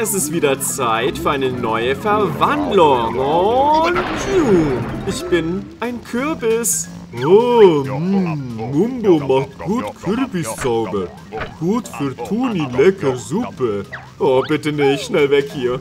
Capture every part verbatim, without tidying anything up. Es ist wieder Zeit für eine neue Verwandlung. Und ich bin ein Kürbis. Oh, mh, Mumbo macht gut Kürbiszauber. Gut für Toni, lecker Suppe. Oh, bitte nicht, schnell weg hier.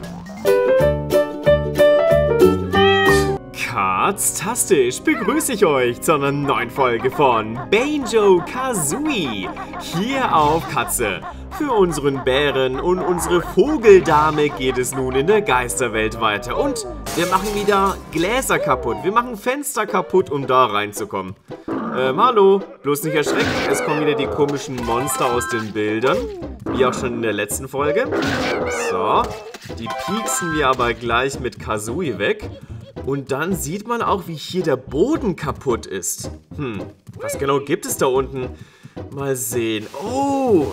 Katztastisch begrüße ich euch zu einer neuen Folge von Banjo-Kazooie. Hier auf Katze. Für unseren Bären und unsere Vogeldame geht es nun in der Geisterwelt weiter. Und wir machen wieder Gläser kaputt. Wir machen Fenster kaputt, um da reinzukommen. Ähm, hallo. Bloß nicht erschrecken. Es kommen wieder die komischen Monster aus den Bildern. Wie auch schon in der letzten Folge. So. Die pieksen wir aber gleich mit Kazooie weg. Und dann sieht man auch, wie hier der Boden kaputt ist. Hm. Was genau gibt es da unten? Mal sehen. Oh!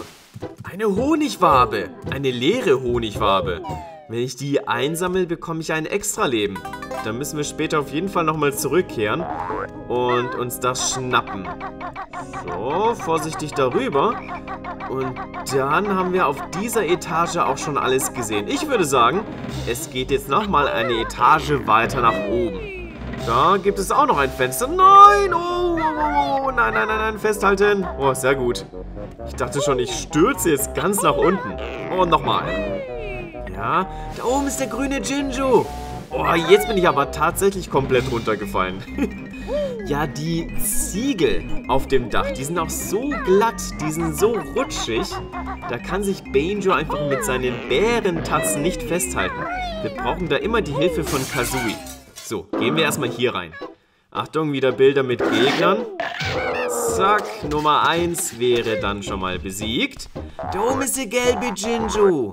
Eine Honigwabe. Eine leere Honigwabe. Wenn ich die einsammle, bekomme ich ein Extraleben. Da müssen wir später auf jeden Fall nochmal zurückkehren und uns das schnappen. So, vorsichtig darüber. Und dann haben wir auf dieser Etage auch schon alles gesehen. Ich würde sagen, es geht jetzt nochmal eine Etage weiter nach oben. Da gibt es auch noch ein Fenster. Nein, oh, oh, oh, nein, nein, nein, nein, festhalten. Oh, sehr gut. Ich dachte schon, ich stürze jetzt ganz nach unten. Oh, nochmal. Ja, da oben ist der grüne Jinjo. Oh, jetzt bin ich aber tatsächlich komplett runtergefallen. Ja, die Ziegel auf dem Dach, die sind auch so glatt, die sind so rutschig. Da kann sich Banjo einfach mit seinen Bärentatzen nicht festhalten. Wir brauchen da immer die Hilfe von Kazooie. So, gehen wir erstmal hier rein. Achtung, wieder Bilder mit Gegnern. Zack, Nummer eins wäre dann schon mal besiegt. Da oben ist der gelbe Jinjo.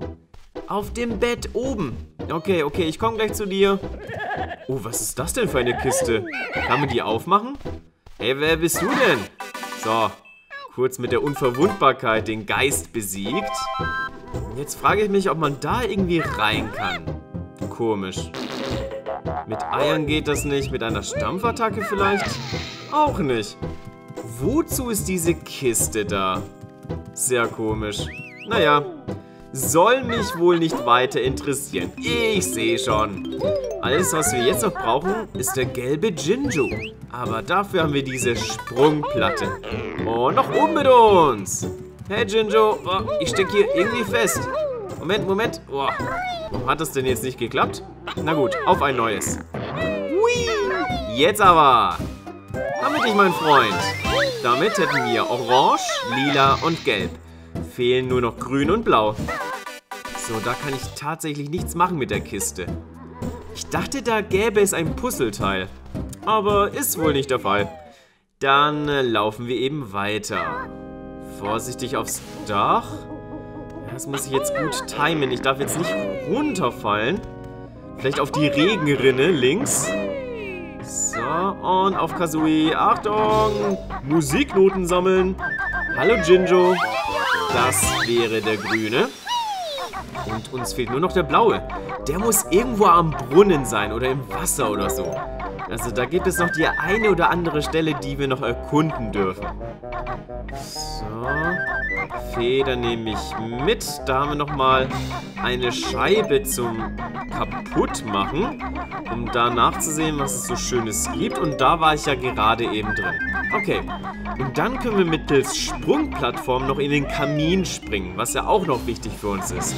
Auf dem Bett oben. Okay, okay, ich komme gleich zu dir. Oh, was ist das denn für eine Kiste? Kann man die aufmachen? Hey, wer bist du denn? So, kurz mit der Unverwundbarkeit den Geist besiegt. Jetzt frage ich mich, ob man da irgendwie rein kann. Komisch. Mit Eiern geht das nicht, mit einer Stampfattacke vielleicht? Auch nicht. Wozu ist diese Kiste da? Sehr komisch. Naja, soll mich wohl nicht weiter interessieren. Ich sehe schon. Alles, was wir jetzt noch brauchen, ist der gelbe Jinjo. Aber dafür haben wir diese Sprungplatte. Und noch oben mit uns. Hey Jinjo, oh, ich stecke hier irgendwie fest. Moment, Moment. Oh. Hat das denn jetzt nicht geklappt? Na gut, auf ein neues. Hui. Jetzt aber. Damit ich, mein Freund. Damit hätten wir orange, lila und gelb. Fehlen nur noch grün und blau. So, da kann ich tatsächlich nichts machen mit der Kiste. Ich dachte, da gäbe es ein Puzzleteil. Aber ist wohl nicht der Fall. Dann laufen wir eben weiter. Vorsichtig aufs Dach. Das muss ich jetzt gut timen. Ich darf jetzt nicht runterfallen. Vielleicht auf die Regenrinne links. So, und auf Kazooie. Achtung! Musiknoten sammeln. Hallo, Jinjo. Das wäre der grüne. Und uns fehlt nur noch der blaue. Der muss irgendwo am Brunnen sein oder im Wasser oder so. Also da gibt es noch die eine oder andere Stelle, die wir noch erkunden dürfen. So. Federn nehme ich mit. Da haben wir nochmal eine Scheibe zum Kaputtmachen, um da nachzusehen, was es so Schönes gibt. Und da war ich ja gerade eben drin. Okay. Und dann können wir mittels Sprungplattform noch in den Kamin springen, was ja auch noch wichtig für uns ist.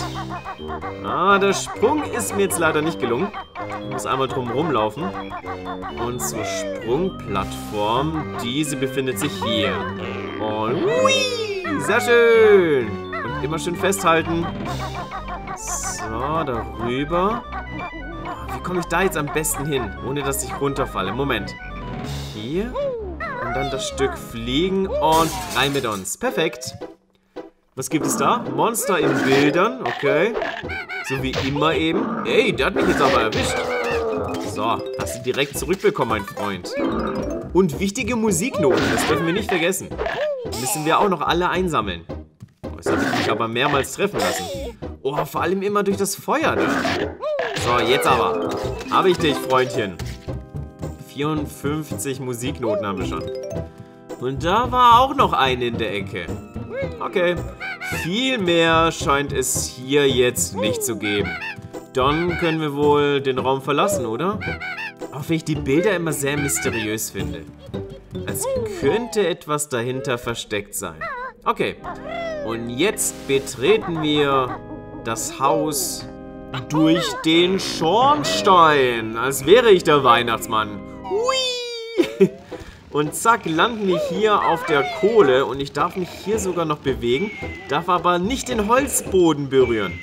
Ah, der Sprung ist mir jetzt leider nicht gelungen. Ich muss einmal drum rumlaufen. Und zur Sprungplattform, diese befindet sich hier. Und hui, sehr schön. Und immer schön festhalten. So, darüber. Wie komme ich da jetzt am besten hin, ohne dass ich runterfalle? Moment. Hier. Und dann das Stück fliegen und rein mit uns. Perfekt. Was gibt es da? Monster in Bildern. Okay. So wie immer eben. Ey, der hat mich jetzt aber erwischt. So, hast du direkt zurückbekommen, mein Freund. Und wichtige Musiknoten. Das dürfen wir nicht vergessen. Müssen wir auch noch alle einsammeln. Das habe ich mich aber mehrmals treffen lassen. Oh, vor allem immer durch das Feuer da. So, jetzt aber. Habe ich dich, Freundchen. vierundfünfzig Musiknoten haben wir schon. Und da war auch noch eine in der Ecke. Okay, Viel mehr scheint es hier jetzt nicht zu geben. Dann können wir wohl den Raum verlassen, oder? Auch wenn ich die Bilder immer sehr mysteriös finde. Als könnte etwas dahinter versteckt sein. Okay. Und jetzt betreten wir das Haus durch den Schornstein. Als wäre ich der Weihnachtsmann. Hui! Und zack, landen wir hier auf der Kohle. Und ich darf mich hier sogar noch bewegen, darf aber nicht den Holzboden berühren.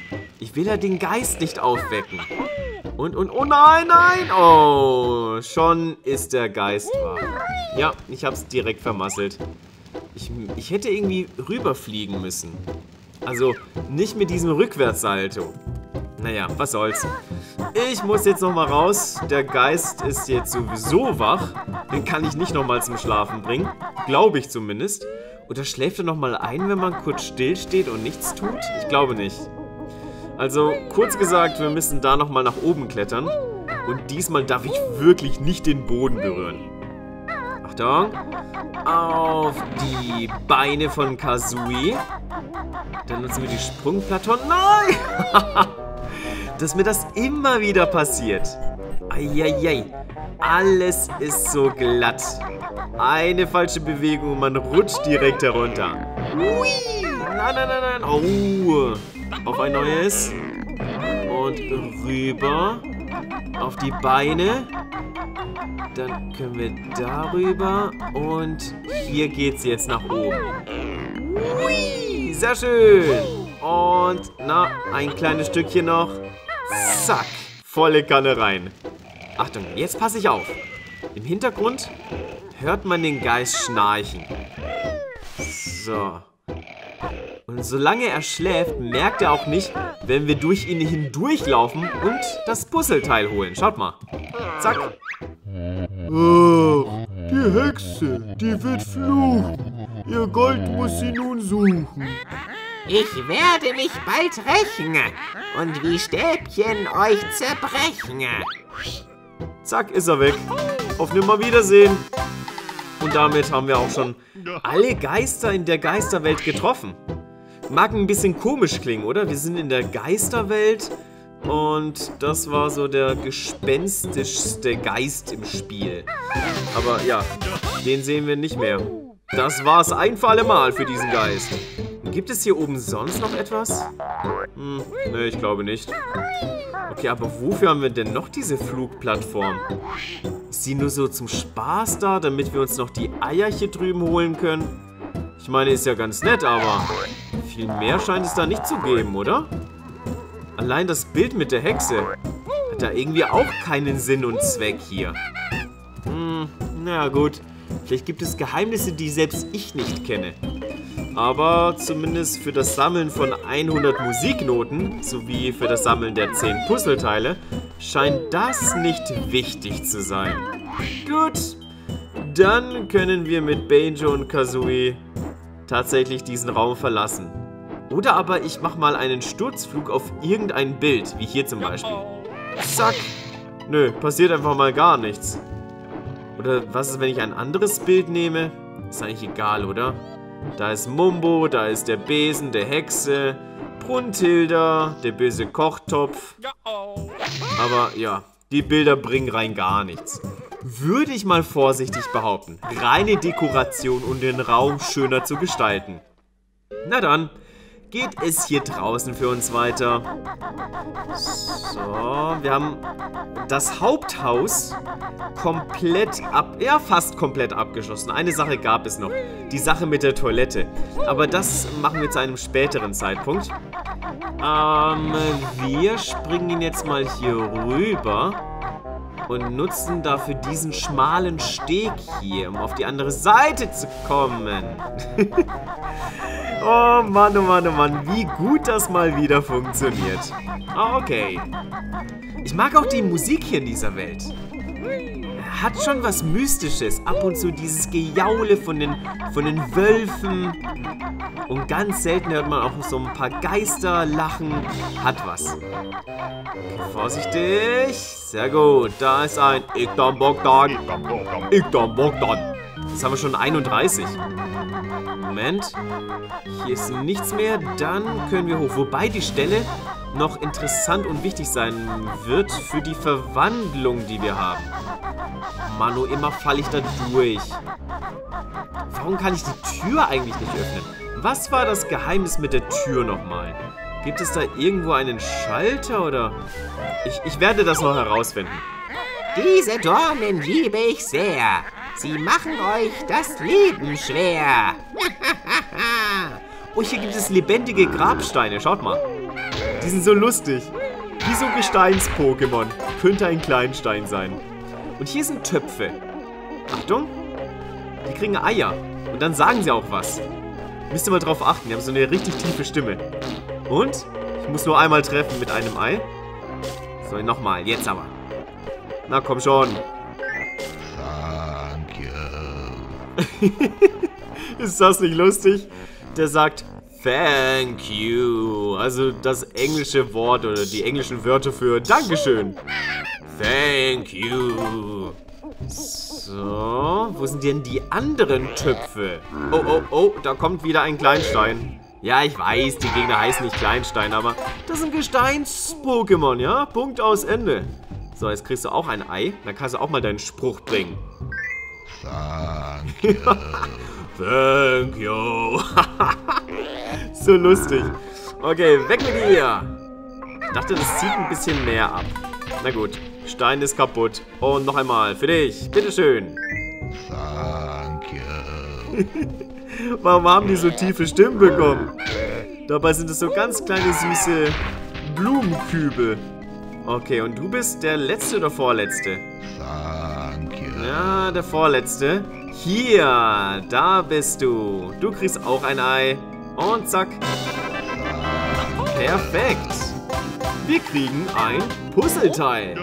Ich will ja den Geist nicht aufwecken. Und, und, oh nein, nein! Oh, schon ist der Geist wach. Ja, ich hab's direkt vermasselt. Ich, ich hätte irgendwie rüberfliegen müssen. Also, nicht mit diesem Rückwärtssalto. Naja, was soll's. Ich muss jetzt nochmal raus. Der Geist ist jetzt sowieso wach. Den kann ich nicht nochmal zum Schlafen bringen. Glaube ich zumindest. Oder schläft er nochmal ein, wenn man kurz stillsteht und nichts tut? Ich glaube nicht. Also, kurz gesagt, wir müssen da nochmal nach oben klettern. Und diesmal darf ich wirklich nicht den Boden berühren. Achtung. Auf die Beine von Kazooie. Dann nutzen wir die Sprungplattform. Nein! Dass mir das immer wieder passiert. Eieiei. Alles ist so glatt. Eine falsche Bewegung und man rutscht direkt herunter. Ui. Nein, nein, nein, nein. Oh. Auf ein neues. Und rüber. Auf die Beine. Dann können wir darüber. Und hier geht's jetzt nach oben. Ui. Sehr schön. Und, na, ein kleines Stückchen noch. Zack, volle Kanne rein. Achtung, jetzt passe ich auf. Im Hintergrund hört man den Geist schnarchen. So. Und solange er schläft, merkt er auch nicht, wenn wir durch ihn hindurchlaufen und das Puzzleteil holen. Schaut mal. Zack. Oh, die Hexe, die wird fluchen. Ihr Gold muss sie nun suchen. Ich werde mich bald rächen und wie Stäbchen euch zerbrechen. Zack, ist er weg. Auf Nimmerwiedersehen. Und damit haben wir auch schon alle Geister in der Geisterwelt getroffen. Mag ein bisschen komisch klingen, oder? Wir sind in der Geisterwelt und das war so der gespenstischste Geist im Spiel. Aber ja, den sehen wir nicht mehr. Das war's ein für alle Mal für diesen Geist. Gibt es hier oben sonst noch etwas? Hm, ne, ich glaube nicht. Okay, aber wofür haben wir denn noch diese Flugplattform? Ist die nur so zum Spaß da, damit wir uns noch die Eier hier drüben holen können? Ich meine, ist ja ganz nett, aber viel mehr scheint es da nicht zu geben, oder? Allein das Bild mit der Hexe hat da irgendwie auch keinen Sinn und Zweck hier. Hm, na gut. Vielleicht gibt es Geheimnisse, die selbst ich nicht kenne. Aber zumindest für das Sammeln von hundert Musiknoten sowie für das Sammeln der zehn Puzzleteile scheint das nicht wichtig zu sein. Gut, dann können wir mit Banjo und Kazooie tatsächlich diesen Raum verlassen. Oder aber ich mache mal einen Sturzflug auf irgendein Bild, wie hier zum Beispiel. Zack! Nö, passiert einfach mal gar nichts. Oder was ist, wenn ich ein anderes Bild nehme? Ist eigentlich egal, oder? Da ist Mumbo, da ist der Besen, der Hexe, Brunhilda, der böse Kochtopf. Aber ja, die Bilder bringen rein gar nichts. Würde ich mal vorsichtig behaupten. Reine Dekoration, um den Raum schöner zu gestalten. Na dann, geht es hier draußen für uns weiter. So, wir haben das Haupthaus komplett ab... Ja, fast komplett abgeschlossen. Eine Sache gab es noch. Die Sache mit der Toilette. Aber das machen wir zu einem späteren Zeitpunkt. Ähm, wir springen jetzt mal hier rüber und nutzen dafür diesen schmalen Steg hier, um auf die andere Seite zu kommen. Oh Mann, oh Mann, oh Mann, wie gut das mal wieder funktioniert. Okay. Ich mag auch die Musik hier in dieser Welt. Hat schon was Mystisches. Ab und zu dieses Gejaule von den, von den Wölfen. Und ganz selten hört man auch so ein paar Geister lachen. Hat was. Vorsichtig. Sehr gut. Da ist ein Iktambogdang. Iktambogdang. Jetzt haben wir schon einunddreißig. Moment. Hier ist nichts mehr. Dann können wir hoch. Wobei die Stelle noch interessant und wichtig sein wird für die Verwandlung, die wir haben. Manu, immer falle ich da durch. Warum kann ich die Tür eigentlich nicht öffnen? Was war das Geheimnis mit der Tür nochmal? Gibt es da irgendwo einen Schalter oder... Ich, ich werde das noch herausfinden. Diese Dornen liebe ich sehr. Sie machen euch das Leben schwer. Oh, hier gibt es lebendige Grabsteine. Schaut mal. Die sind so lustig. Wie so Gesteins-Pokémon. Könnte ein Kleinstein sein. Und hier sind Töpfe. Achtung. Die kriegen Eier. Und dann sagen sie auch was. Müsst ihr mal drauf achten. Die haben so eine richtig tiefe Stimme. Und? Ich muss nur einmal treffen mit einem Ei. So, nochmal. Jetzt aber. Na, komm schon. Thank you. Ist das nicht lustig? Der sagt Thank you. Also das englische Wort oder die englischen Wörter für Dankeschön. Thank you. So, wo sind denn die anderen Töpfe? Oh, oh, oh, da kommt wieder ein Kleinstein. Ja, ich weiß, die Gegner heißen nicht Kleinstein, aber das sind Gesteins-Pokémon, ja? Punkt aus Ende. So, jetzt kriegst du auch ein Ei. Dann kannst du auch mal deinen Spruch bringen. Thank you. Thank you. So lustig. Okay, weg mit dir. Ich dachte, das zieht ein bisschen mehr ab. Na gut, Stein ist kaputt. Und noch einmal für dich. Bitteschön. Thank you. Warum haben die so tiefe Stimmen bekommen? Dabei sind es so ganz kleine, süße Blumenkübel. Okay, und du bist der Letzte oder Vorletzte? Thank you. Ja, der Vorletzte. Hier, da bist du. Du kriegst auch ein Ei. Und zack. Perfekt. Wir kriegen ein Puzzleteil.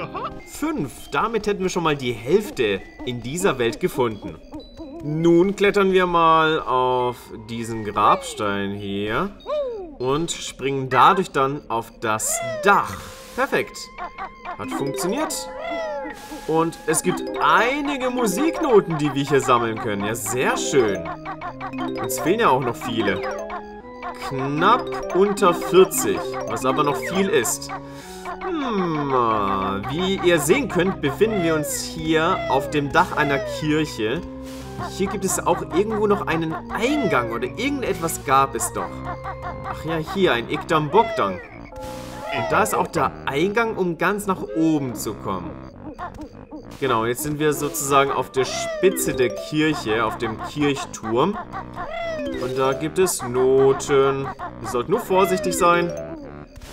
Fünf. Damit hätten wir schon mal die Hälfte in dieser Welt gefunden. Nun klettern wir mal auf diesen Grabstein hier. Und springen dadurch dann auf das Dach. Perfekt. Hat funktioniert. Und es gibt einige Musiknoten, die wir hier sammeln können. Ja, sehr schön. Uns fehlen ja auch noch viele. Knapp unter vierzig, was aber noch viel ist. Hm, wie ihr sehen könnt, befinden wir uns hier auf dem Dach einer Kirche. Hier gibt es auch irgendwo noch einen Eingang oder irgendetwas gab es doch. Ach ja, hier ein Iktambogdang. Und da ist auch der Eingang, um ganz nach oben zu kommen. Genau, jetzt sind wir sozusagen auf der Spitze der Kirche, auf dem Kirchturm. Und da gibt es Noten. Wir sollten nur vorsichtig sein.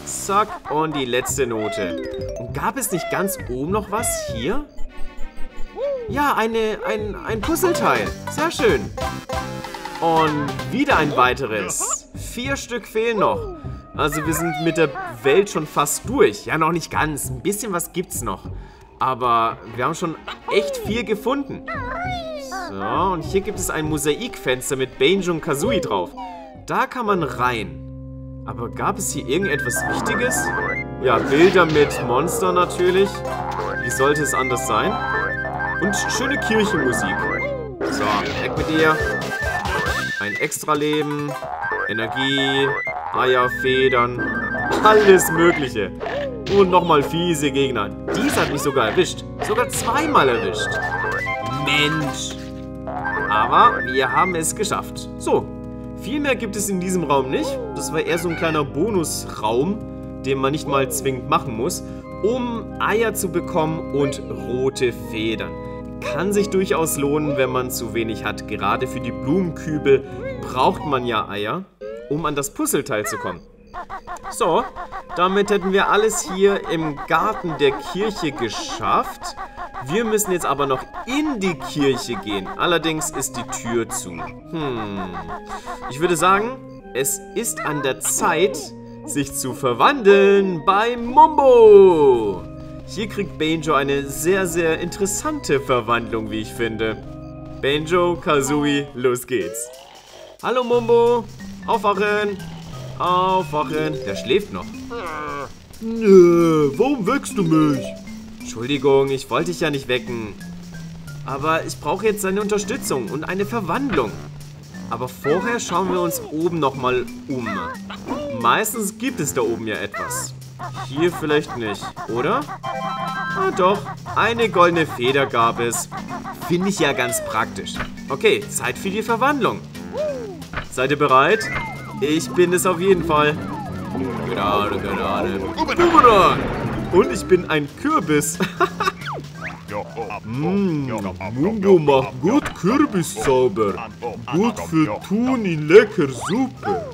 Zack, und die letzte Note. Und gab es nicht ganz oben noch was hier? Ja, eine, ein, ein Puzzleteil. Sehr schön. Und wieder ein weiteres. Vier Stück fehlen noch. Also wir sind mit der Welt schon fast durch. Ja, noch nicht ganz. Ein bisschen was gibt's noch. Aber wir haben schon echt viel gefunden. So, und hier gibt es ein Mosaikfenster mit Banjo-Kazooie drauf. Da kann man rein. Aber gab es hier irgendetwas Wichtiges? Ja, Bilder mit Monstern natürlich. Wie sollte es anders sein? Und schöne Kirchenmusik. So, weg mit dir. Ein Extraleben. Energie. Eier, Federn, alles Mögliche. Und nochmal fiese Gegner. Dies hat mich sogar erwischt. Sogar zweimal erwischt. Mensch. Aber wir haben es geschafft. So, viel mehr gibt es in diesem Raum nicht. Das war eher so ein kleiner Bonusraum, den man nicht mal zwingend machen muss, um Eier zu bekommen und rote Federn. Kann sich durchaus lohnen, wenn man zu wenig hat. Gerade für die Blumenkübel braucht man ja Eier, um an das Puzzleteil zu kommen. So, damit hätten wir alles hier im Garten der Kirche geschafft. Wir müssen jetzt aber noch in die Kirche gehen. Allerdings ist die Tür zu. Hm. Ich würde sagen, es ist an der Zeit, sich zu verwandeln bei Mumbo. Hier kriegt Banjo eine sehr, sehr interessante Verwandlung, wie ich finde. Banjo-Kazooie, los geht's. Hallo Mumbo. Aufwachen! Aufwachen! Der schläft noch. Nee, warum weckst du mich? Entschuldigung, ich wollte dich ja nicht wecken. Aber ich brauche jetzt seine Unterstützung und eine Verwandlung. Aber vorher schauen wir uns oben nochmal um. Meistens gibt es da oben ja etwas. Hier vielleicht nicht, oder? Ah doch, eine goldene Feder gab es. Finde ich ja ganz praktisch. Okay, Zeit für die Verwandlung. Seid ihr bereit? Ich bin es auf jeden Fall. Gerade, gerade. Boomerang! Und ich bin ein Kürbis. Mmh, Mumbo macht gut Kürbiszauber. Gut für Tuni, lecker Suppe.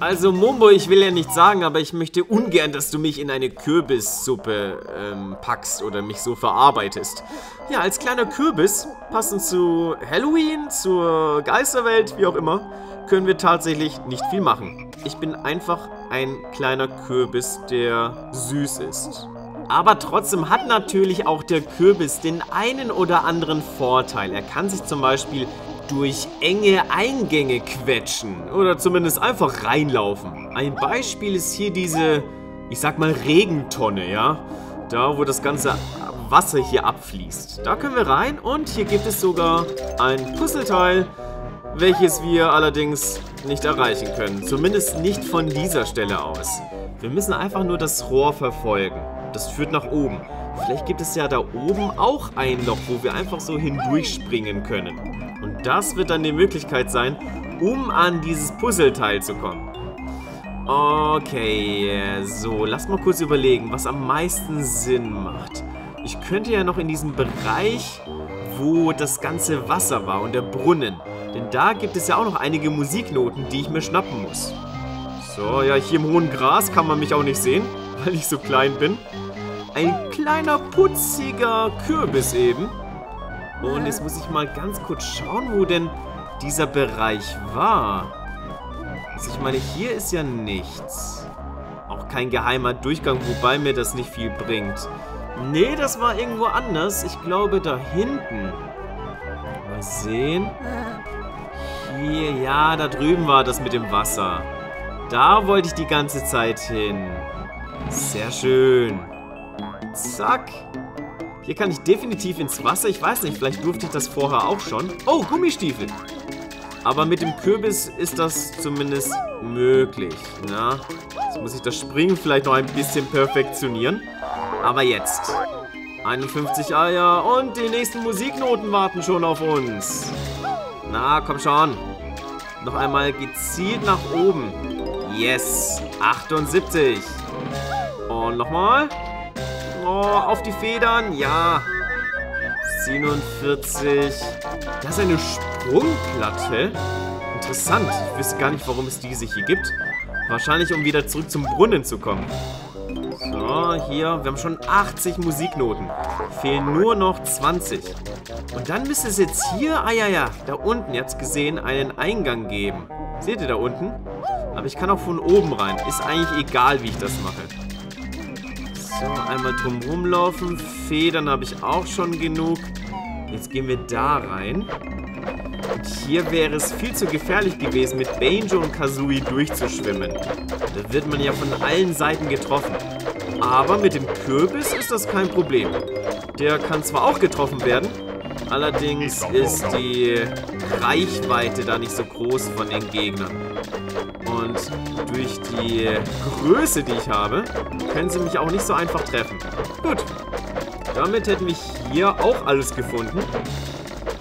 Also Mumbo, ich will ja nicht sagen, aber ich möchte ungern, dass du mich in eine Kürbissuppe ähm, packst oder mich so verarbeitest. Ja, als kleiner Kürbis, passend zu Halloween, zur Geisterwelt, wie auch immer, können wir tatsächlich nicht viel machen. Ich bin einfach ein kleiner Kürbis, der süß ist. Aber trotzdem hat natürlich auch der Kürbis den einen oder anderen Vorteil. Er kann sich zum Beispiel durch enge Eingänge quetschen oder zumindest einfach reinlaufen. Ein Beispiel ist hier diese, ich sag mal, Regentonne, ja? Da, wo das ganze Wasser hier abfließt. Da können wir rein und hier gibt es sogar ein Puzzleteil, welches wir allerdings nicht erreichen können. Zumindest nicht von dieser Stelle aus. Wir müssen einfach nur das Rohr verfolgen. Das führt nach oben. Vielleicht gibt es ja da oben auch ein Loch, wo wir einfach so hindurchspringen können. Und das wird dann die Möglichkeit sein, um an dieses Puzzleteil zu kommen. Okay, so, lass mal kurz überlegen, was am meisten Sinn macht. Ich könnte ja noch in diesem Bereich, wo das ganze Wasser war und der Brunnen. Denn da gibt es ja auch noch einige Musiknoten, die ich mir schnappen muss. So, ja, hier im hohen Gras kann man mich auch nicht sehen, weil ich so klein bin. Ein kleiner, putziger Kürbis eben. Und jetzt muss ich mal ganz kurz schauen, wo denn dieser Bereich war. Also ich meine, hier ist ja nichts. Auch kein geheimer Durchgang, wobei mir das nicht viel bringt. Nee, das war irgendwo anders. Ich glaube, da hinten. Mal sehen. Hier, ja, da drüben war das mit dem Wasser. Da wollte ich die ganze Zeit hin. Sehr schön. Zack. Hier kann ich definitiv ins Wasser. Ich weiß nicht, vielleicht durfte ich das vorher auch schon. Oh, Gummistiefel. Aber mit dem Kürbis ist das zumindest möglich. Na, jetzt muss ich das Springen vielleicht noch ein bisschen perfektionieren. Aber jetzt. einundfünfzig Eier und die nächsten Musiknoten warten schon auf uns. Na, komm schon. Noch einmal gezielt nach oben. Yes. achtundsiebzig. Und nochmal. Oh, auf die Federn. Ja. siebenundvierzig. Das ist eine Sprungplatte. Interessant. Ich wüsste gar nicht, warum es diese hier gibt. Wahrscheinlich, um wieder zurück zum Brunnen zu kommen. So, hier. Wir haben schon achtzig Musiknoten. Fehlen nur noch zwanzig. Und dann müsste es jetzt hier, ah ja, ja, da unten, ihr habt es gesehen, einen Eingang geben. Seht ihr da unten? Aber ich kann auch von oben rein. Ist eigentlich egal, wie ich das mache. So, einmal drumherum laufen. Federn habe ich auch schon genug. Jetzt gehen wir da rein. Und hier wäre es viel zu gefährlich gewesen, mit Banjo und Kazooie durchzuschwimmen. Da wird man ja von allen Seiten getroffen. Aber mit dem Kürbis ist das kein Problem. Der kann zwar auch getroffen werden, allerdings ist die Reichweite da nicht so groß von den Gegnern. Und durch die Größe, die ich habe, können sie mich auch nicht so einfach treffen. Gut, damit hätten wir hier auch alles gefunden.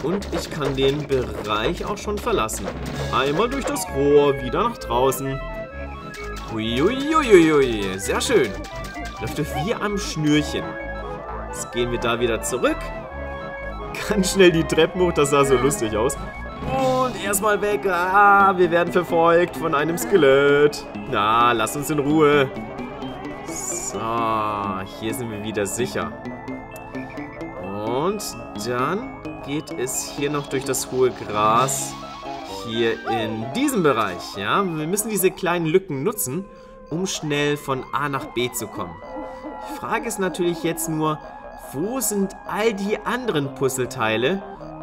Und ich kann den Bereich auch schon verlassen. Einmal durch das Rohr, wieder nach draußen. Huiuiuiui, sehr schön. Läuft wie am Schnürchen. Jetzt gehen wir da wieder zurück. Ganz schnell die Treppen hoch, das sah so lustig aus. Und erstmal weg. Ah, wir werden verfolgt von einem Skelett. Na, lass uns in Ruhe. So, hier sind wir wieder sicher. Und dann geht es hier noch durch das hohe Gras. Hier in diesem Bereich, ja. Wir müssen diese kleinen Lücken nutzen, um schnell von A nach B zu kommen. Die Frage ist natürlich jetzt nur, wo sind all die anderen Puzzleteile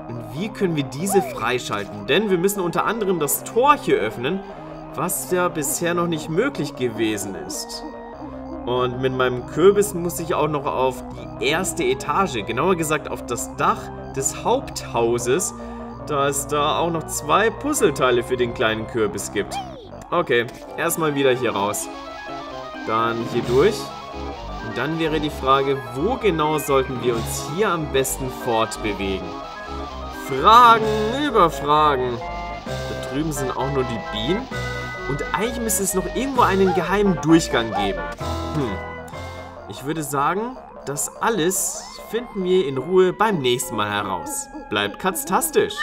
und wie können wir diese freischalten? Denn wir müssen unter anderem das Tor hier öffnen, was ja bisher noch nicht möglich gewesen ist. Und mit meinem Kürbis muss ich auch noch auf die erste Etage, genauer gesagt auf das Dach des Haupthauses, da es da auch noch zwei Puzzleteile für den kleinen Kürbis gibt. Okay, erstmal wieder hier raus. Dann hier durch. Und dann wäre die Frage, wo genau sollten wir uns hier am besten fortbewegen? Fragen über Fragen. Da drüben sind auch nur die Bienen. Und eigentlich müsste es noch irgendwo einen geheimen Durchgang geben. Hm. Ich würde sagen, das alles finden wir in Ruhe beim nächsten Mal heraus. Bleibt katztastisch!